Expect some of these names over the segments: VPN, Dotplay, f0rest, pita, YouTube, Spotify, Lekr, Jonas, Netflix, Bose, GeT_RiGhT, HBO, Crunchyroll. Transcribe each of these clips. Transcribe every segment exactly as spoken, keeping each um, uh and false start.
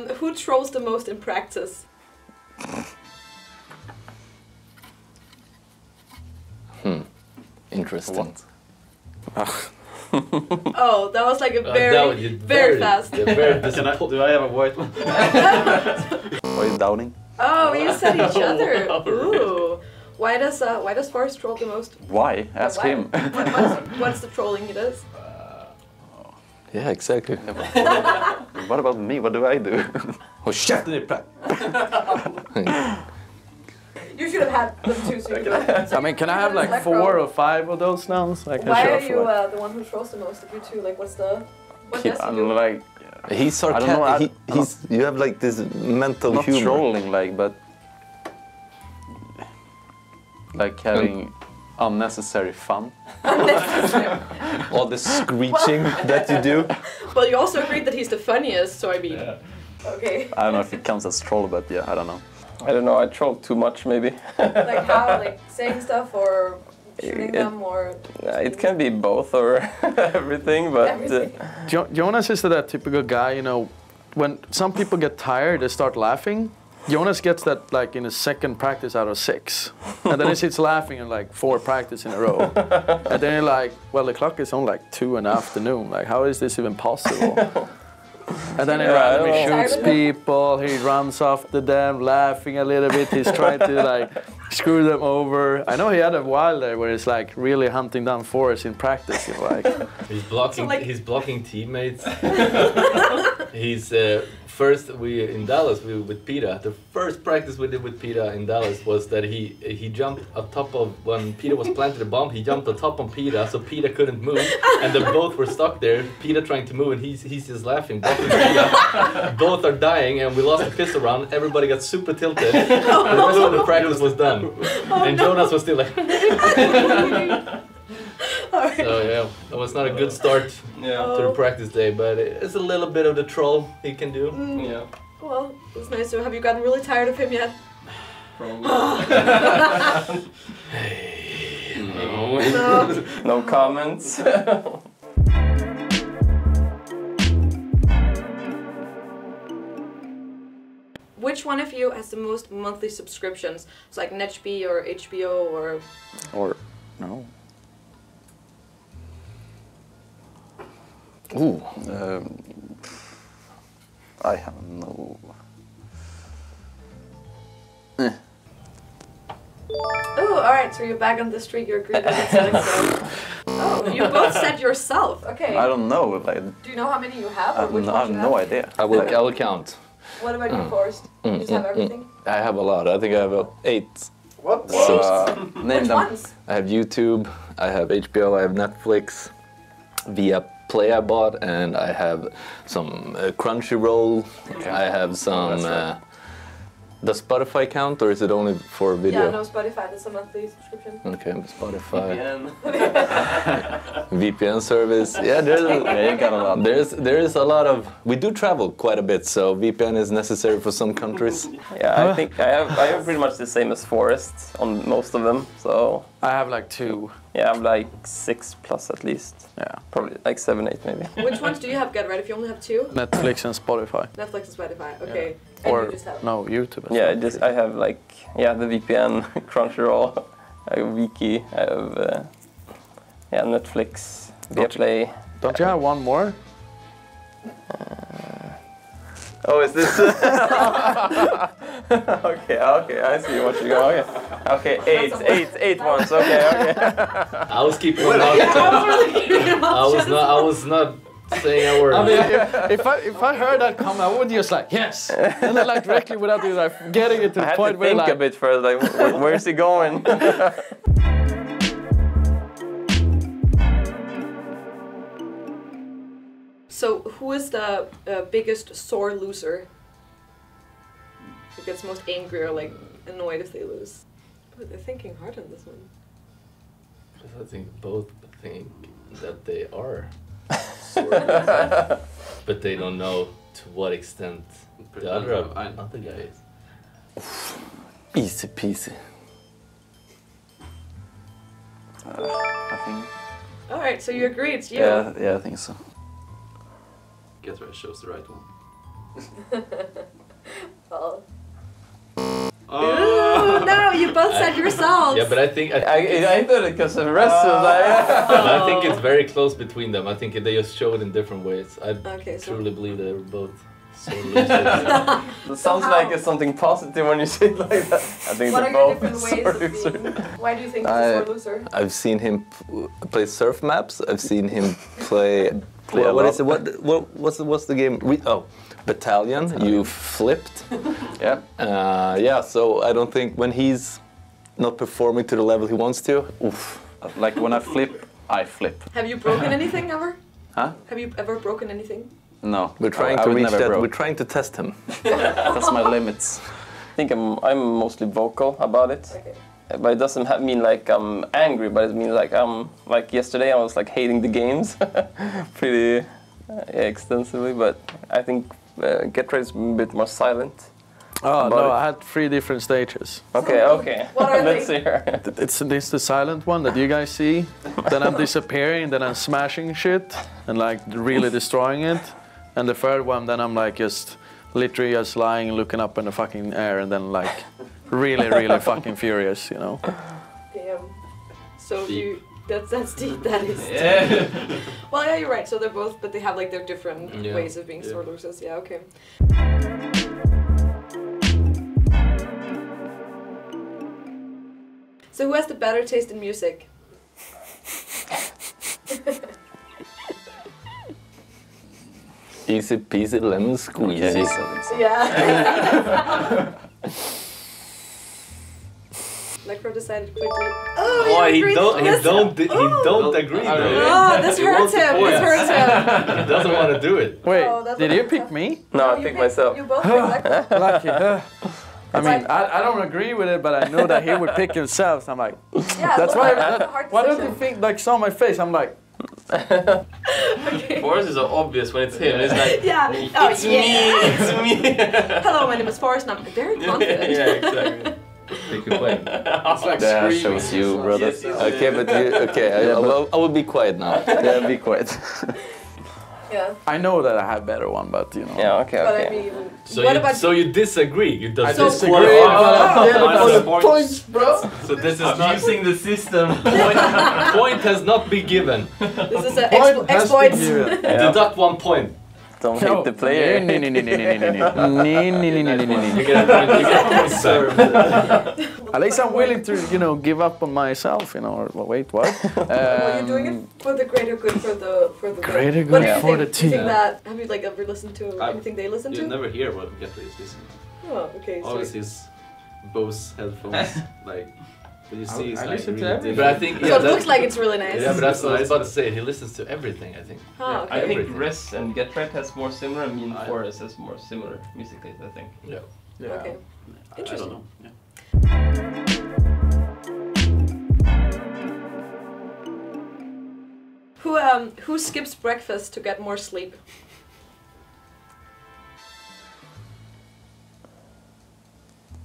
Um, who trolls the most in practice? Hmm. Interesting. What? Oh, that was like a very, uh, very, very fast. Very do I have a white one? Are you downing? Oh, you said each other. Ooh. Why does uh, why does f zero rest troll the most? Why? Ask why? him. What, what's, what's the trolling he does? Uh, oh. Yeah, exactly. What about me? What do I do? Oh shit! You should have had them too soon. I mean, can I have like four or five of those now? So I can Why are you uh, the one who trolls the most of you two? Like, what's the what does he do? Like, yeah. He's sarcastic. He, he's you have like this mental not humor. trolling, like, but like having um, unnecessary fun. All the screeching well, that you do. Well, you also agreed that he's the funniest, so I mean, yeah. Okay. I don't know if it counts as troll, but yeah, I don't know. I don't know, I trolled too much, maybe. Like how? Like saying stuff or shooting it, them or... It can be both or everything, but... Everything. Uh, jo Jonas is that typical guy, you know, when some people get tired, they start laughing. Jonas gets that like in a second practice out of six. And then he sits laughing in like four practice in a row. And then you're like, well, the clock is on like two in the afternoon. Like, how is this even possible? And then yeah, he, he shoots people, he runs after them, laughing a little bit, he's trying to like screw them over. I know he had a while there where he's like really hunting down f zero rest in practice. You know, like. He's blocking, so, like, he's blocking teammates. He's uh, first, we in Dallas we were with Pita. The first practice we did with Pita in Dallas was that he he jumped on top of, when Pita was planted a bomb, he jumped on top of Pita, so Pita couldn't move, and they both were stuck there. Pita trying to move, and he's he's just laughing. Both, both are dying, and we lost the fist around. Everybody got super tilted. And the rest of the practice was done, oh, and no. Jonas was still like. Right. So yeah, that was not a good start yeah. to the practice day, but it's a little bit of the troll he can do. Mm. Yeah. Well, it's nice. So have you gotten really tired of him yet? Probably. No. No. No comments. Which one of you has the most monthly subscriptions? It's like Netflix or H B O or... Or... no. Ooh, um, I have no. Eh. Ooh, alright, so you're back on the street, you're agreed with it. Oh, you both said yourself, okay. I don't know if I... Do you know how many you have? Or I, which no, I have no have? idea. I will, I will count. What about mm. you, Forrest? Mm. You just mm. have everything? I have a lot, I think I have uh, eight. What? So, uh, name them. Ones? I have YouTube, I have H B O, I have Netflix, via Play I bought, and I have some uh, Crunchyroll. Okay. I have some. Uh, does Spotify count, or is it only for video? Yeah, no, Spotify. That's a monthly subscription. Okay, Spotify. V P N. V P N service. Yeah, there's a, yeah, you got a lot. There's there is a lot of. We do travel quite a bit, so V P N is necessary for some countries. Yeah, I think I have I have pretty much the same as f zero rest on most of them. So I have like two. Yeah, I'm like six plus at least. Yeah, probably like seven, eight maybe. Which ones do you have, GeT_RiGhT, if you only have two? Netflix and Spotify. Netflix and Spotify, okay. Yeah. And or you just have... no, YouTube. Yeah, I just I have like yeah the V P N, Crunchyroll, I have Wiki, I have uh, yeah Netflix, Dotplay. Don't you have one more? Uh, oh, is this? okay, okay, I see what you got. Okay, okay, eight, eight, eight ones. Okay, okay. I was keeping it up. I was really keeping it up. I was not. I was not saying a word. I mean, if, if I if I heard that comment, I would just like yes, and then like directly without you like getting it to the point where like. I had to think a bit further. Like, where's he going? So, who is the uh, biggest sore loser? Who gets most angry or like annoyed if they lose? But they're thinking hard on this one. I think both think that they are sore losers, but they don't know to what extent the other, other guy is. Easy peasy. Uh, I think. All right, so you agree it's you. Yeah, yeah, I think so. GeT_RiGhT shows the right one. Well. Uh. Ooh, no, you both said yourselves. Yeah, but I think I, I, I thought it because of the rest uh. of that. Oh. I think it's very close between them. I think they just show it in different ways. I okay, truly so. believe they're both. So it sounds so like it's something positive when you say it like that. I think what are the different ways? Why do you think I, he's a sore loser? I've seen him play surf maps. I've seen him play. play what, what is it? What what what's the, what's the game? Re oh, Battalion. Battalion. You flipped. Yeah. Uh, yeah. So I don't think when he's not performing to the level he wants to. Oof. Like when I flip, I flip. Have you broken anything ever? Huh? Have you ever broken anything? No, we're trying I, to I reach that. Broke. We're trying to test him. That's my limits. I think I'm I'm mostly vocal about it, okay. But it doesn't have, mean like I'm angry. But it means like I'm like yesterday I was like hating the games, pretty uh, extensively. But I think uh, GeT_RiGhT is a bit more silent. Oh no, it. I had three different stages. Okay, okay. What are Let's hear. It's this the silent one that you guys see. Then I'm disappearing. Then I'm smashing shit and like really destroying it. And the third one, then I'm like just literally just lying, looking up in the fucking air, and then like really, really fucking furious, you know. Damn. So deep. you that's that's deep. That is. Deep. Yeah. Well, yeah, you're right. So they're both, but they have like their different yeah. ways of being yeah. sore losers. Yeah. Okay. So who has the better taste in music? Easy peasy lemon squeezy. Yeah. Easy. yeah. Lekr decided quickly. Oh, he, oh, he don't. He don't. He oh. don't agree. Oh, though. oh this hurts him. This hurts him. He doesn't want to do it. Wait, oh, did you pick me? No, no I picked myself. You both picked Lekr. Lucky. Uh, I mean, I, I don't agree with it, but I know that he would pick himself. So I'm like, yeah, that's why. That, why don't you think like saw my face? I'm like. Okay. Forrest is so obvious when it's him. It's like, yeah. oh, it's yeah. me, it's me. Hello, my name is Forrest. I'm very confident. Yeah, exactly. They complain. It's like yeah, screaming. shows you, brother. Yes, yes, okay, yeah. but you, okay, I, I, will, I will be quiet now. Yeah, be quiet. Yeah. I know that I have better one, but you know. Yeah, okay, okay. But I mean, so, what you, about so you disagree? You don't so disagree. But oh, oh, points, bro. So this is not using the system. Point, point has not been given. This is an explo exploit. Yeah. Deduct one point. Don't no. hate the player. No, no, no, no, no, no, no, no, no. At least I'm willing to, you know, give up on myself, you know. Or well, wait, what? Um, well, you're doing it for the greater good, for the for the greater good, good for the team. That, have you like ever listened to I've, anything they listen to? You never hear what GeT_RiGhT is listening. Oh, okay. Always his Bose headphones, like. But you see, I, I like really but I think, yeah, so it looks like it's really nice. Yeah, but that's what I was about to say. He listens to everything, I think. Huh, yeah, okay. I everything. think rest and GeT_RiGhT has more similar, and mean forest has more similar music taste, I think. Yeah. yeah. Okay. Interesting. I don't know. Yeah. Who um who skips breakfast to get more sleep?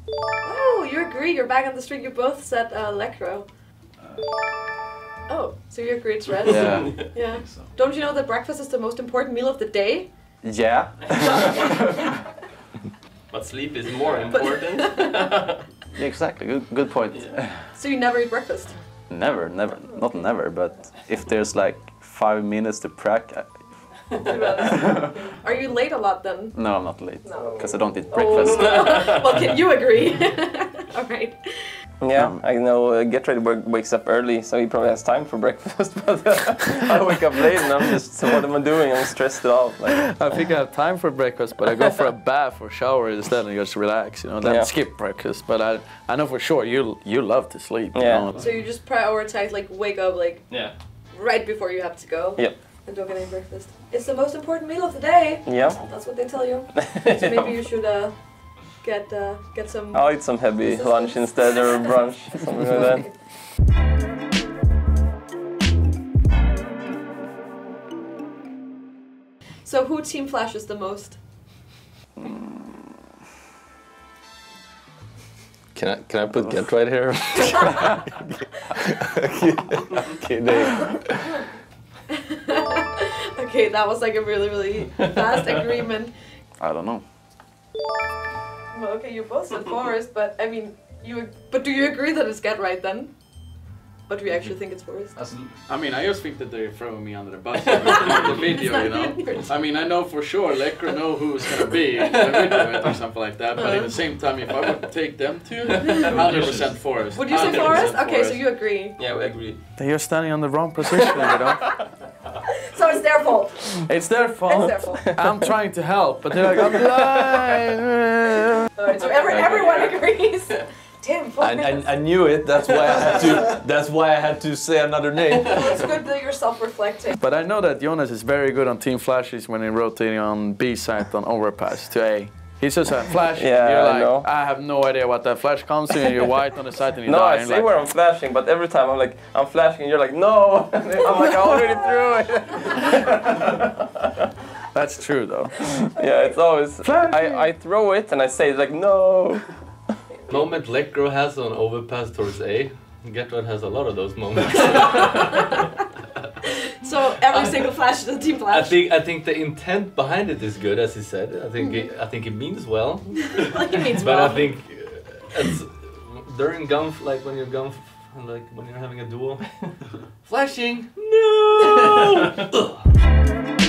Oh, you agree, you're back on the street, you both said uh, Lekr. Uh, oh, so you agree it's rest? Yeah. yeah. So. Don't you know that breakfast is the most important meal of the day? Yeah. But sleep is more important. yeah, exactly, good, good point. Yeah. So you never eat breakfast? Never, never, not never, but if there's like five minutes to prac, I Are you late a lot then? No, I'm not late. Because no. I don't eat breakfast. Oh. Well, can you agree? All right. Yeah, um, I know uh, GeT_RiGhT wakes up early, so he probably has time for breakfast. But uh, I wake up late and I'm just, so what am I doing? I'm stressed out. Like, I think I have time for breakfast, but I go for a bath or shower instead and just relax, you know, then yeah. skip breakfast. But I I know for sure you you love to sleep. Yeah. You know? So you just prioritize, like, wake up, like, yeah. right before you have to go? Yep. And don't get any breakfast. It's the most important meal of the day. Yeah. That's what they tell you. So maybe you should uh, get uh, get some... I'll eat some heavy assistance. lunch instead, or brunch, something like that. So who team flashes the most? Can I, can I put GeT_RiGhT right here? okay, okay, there. Okay, that was like a really, really fast agreement. I don't know. Well, okay, you both said f0rest, but I mean, you. But do you agree that it's GeT_RiGhT then? But do you actually think it's f0rest? I mean, I just think that they're throwing me under the bus for the video, you know? I mean, I know for sure Lekr know who's gonna be in the video or something like that, but uh. at the same time, if I would take them two, one hundred percent f0rest. Would you say f0rest? Okay, so you agree. Yeah, we agree. Then you're standing on the wrong position, you know? So it's their fault. It's their fault. It's their fault. I'm trying to help, but they're like, I'm blind. Alright, so every, everyone agrees. Damn, I, I, I knew it. That's why I had to. That's why I had to say another name. Well, it's good that you're self-reflecting. But I know that Jonas is very good on team flashes when he's rotating on B side on overpass to A. He's just a flash. Yeah, and you're like, I know. I have no idea what that flash comes to, and you're white on the side and you no, die. No, I see like, where I'm flashing, but every time I'm like, I'm flashing, and you're like, no. I'm like, I already threw it. That's true though. Yeah, it's always. I, I throw it and I say like, no. Moment Lekr has on overpass towards A, GeT_RiGhT has a lot of those moments. So every single flash is a team flash. I think I think the intent behind it is good, as he said. I think it, I think it means well. Like it means but well. But I think it's, during gunf, like when you're gunf, like when you're having a duel, flashing no.